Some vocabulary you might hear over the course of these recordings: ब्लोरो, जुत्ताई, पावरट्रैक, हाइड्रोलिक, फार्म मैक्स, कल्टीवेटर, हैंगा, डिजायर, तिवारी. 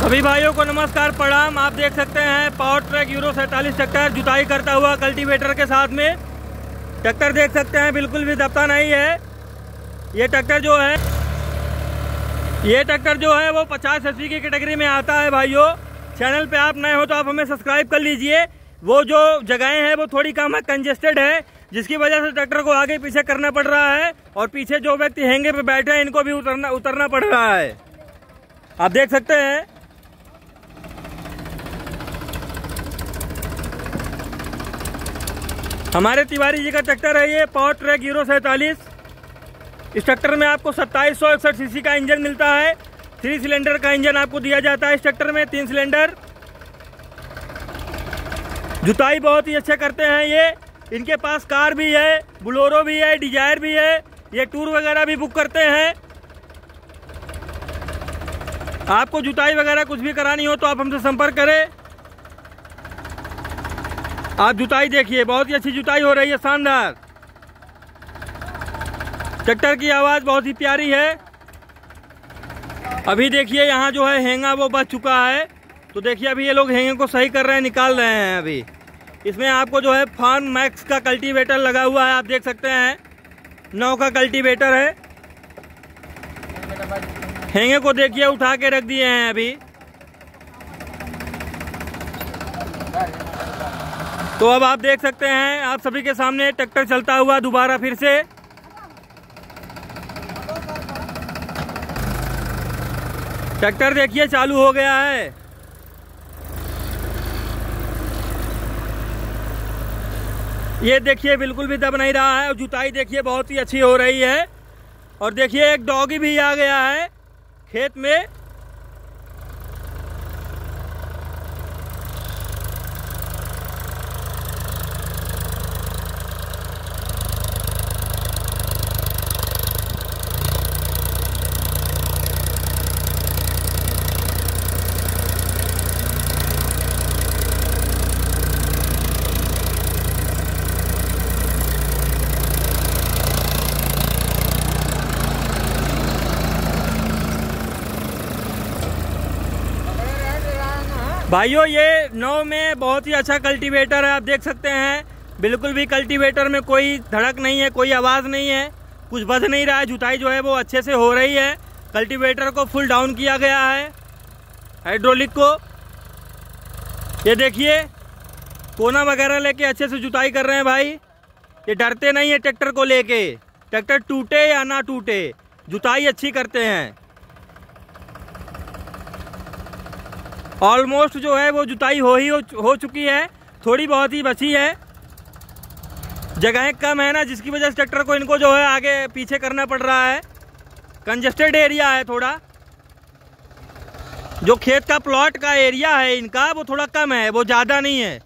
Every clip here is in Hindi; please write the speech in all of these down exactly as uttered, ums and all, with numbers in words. सभी भाइयों को नमस्कार प्रणाम। आप देख सकते हैं पावरट्रैक यूरो सैंतालीस ट्रैक्टर जुताई करता हुआ कल्टीवेटर के साथ में। ट्रैक्टर देख सकते हैं बिल्कुल भी दबता नहीं है। ये ट्रैक्टर जो है ये ट्रैक्टर जो है वो पचास एचपी की कैटेगरी में आता है। भाइयों, चैनल पे आप नए हो तो आप हमें सब्सक्राइब कर लीजिए। वो जो जगहें हैं वो थोड़ी कम है, कंजेस्टेड है, जिसकी वजह से ट्रैक्टर को आगे पीछे करना पड़ रहा है और पीछे जो व्यक्ति हैंगे पे बैठे हैं इनको भी उतरना उतरना पड़ रहा है। आप देख सकते हैं हमारे तिवारी जी का ट्रैक्टर है ये पावरट्रैक यूरो सैंतालीस। इस ट्रैक्टर में आपको सत्ताईस सौ इकसठ सीसी का इंजन मिलता है। थ्री सिलेंडर का इंजन आपको दिया जाता है इस ट्रैक्टर में, तीन सिलेंडर। जुताई बहुत ही अच्छे करते हैं ये। इनके पास कार भी है, ब्लोरो भी है, डिजायर भी है। ये टूर वगैरह भी बुक करते हैं। आपको जुताई वगैरह कुछ भी करानी हो तो आप हमसे संपर्क करें। आप जुताई देखिए, बहुत ही अच्छी जुताई हो रही है, शानदार। ट्रैक्टर की आवाज़ बहुत ही प्यारी है। अभी देखिए यहाँ जो है हैंगा वो बच चुका है, तो देखिए अभी ये लोग हैंगे को सही कर रहे हैं, निकाल रहे हैं। अभी इसमें आपको जो है फार्म मैक्स का कल्टीवेटर लगा हुआ है। आप देख सकते हैं नौ का कल्टीवेटर है। हैंगे को देखिए उठा के रख दिए हैं। अभी तो अब आप देख सकते हैं आप सभी के सामने ट्रैक्टर चलता हुआ दोबारा फिर से। ट्रैक्टर देखिए चालू हो गया है। ये देखिए बिल्कुल भी दब नहीं रहा है और जुताई देखिए बहुत ही अच्छी हो रही है। और देखिए एक डॉगी भी आ गया है खेत में। भाइयों, ये नौ में बहुत ही अच्छा कल्टीवेटर है। आप देख सकते हैं बिल्कुल भी कल्टीवेटर में कोई धड़क नहीं है, कोई आवाज़ नहीं है, कुछ बज नहीं रहा है। जुताई जो है वो अच्छे से हो रही है। कल्टीवेटर को फुल डाउन किया गया है, हाइड्रोलिक को। ये देखिए कोना वगैरह लेके अच्छे से जुताई कर रहे हैं भाई। ये डरते नहीं है ट्रैक्टर को लेके, ट्रैक्टर टूटे या ना टूटे जुताई अच्छी करते हैं। ऑलमोस्ट जो है वो जुताई हो ही हो चुकी है, थोड़ी बहुत ही बची है। जगहें कम है ना, जिसकी वजह से ट्रैक्टर को इनको जो है आगे पीछे करना पड़ रहा है। कंजेस्टेड एरिया है थोड़ा, जो खेत का प्लॉट का एरिया है इनका वो थोड़ा कम है, वो ज़्यादा नहीं है।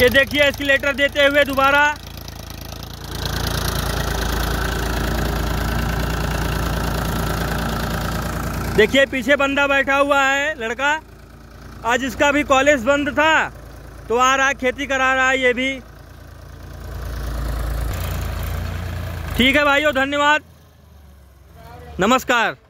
ये देखिए एस्केलेटर देते हुए दोबारा। देखिए पीछे बंदा बैठा हुआ है लड़का, आज इसका भी कॉलेज बंद था तो आ रहा है, खेती करा रहा है ये भी। ठीक है भाइयों, धन्यवाद, नमस्कार।